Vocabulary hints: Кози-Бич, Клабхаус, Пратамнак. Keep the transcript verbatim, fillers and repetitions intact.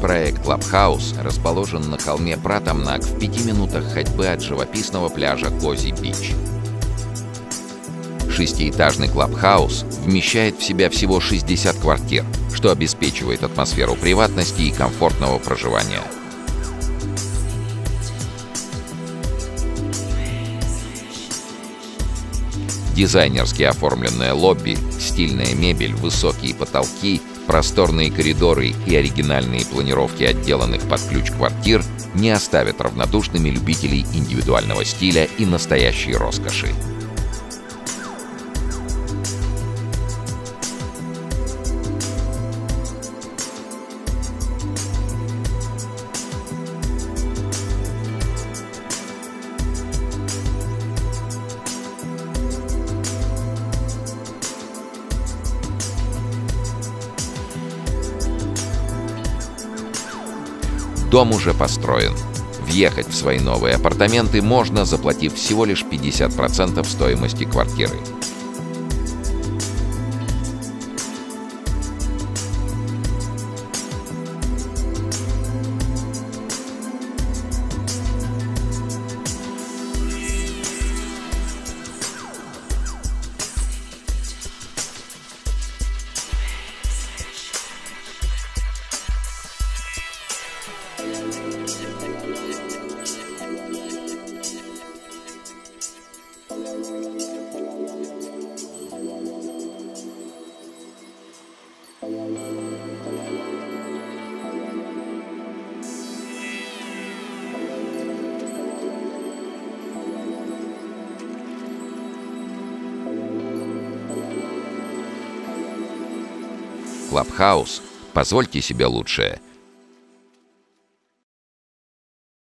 Проект «Клабхаус» расположен на холме Пратамнак в пяти минутах ходьбы от живописного пляжа Кози-Бич. Шестиэтажный клабхаус вмещает в себя всего шестьдесят квартир, что обеспечивает атмосферу приватности и комфортного проживания. Дизайнерски оформленное лобби, стильная мебель, высокие потолки, просторные коридоры и оригинальные планировки отделанных под ключ квартир не оставят равнодушными любителей индивидуального стиля и настоящей роскоши. Дом уже построен. Въехать в свои новые апартаменты можно, заплатив всего лишь пятьдесят процентов стоимости квартиры. Клабхаус, позвольте себе лучшее.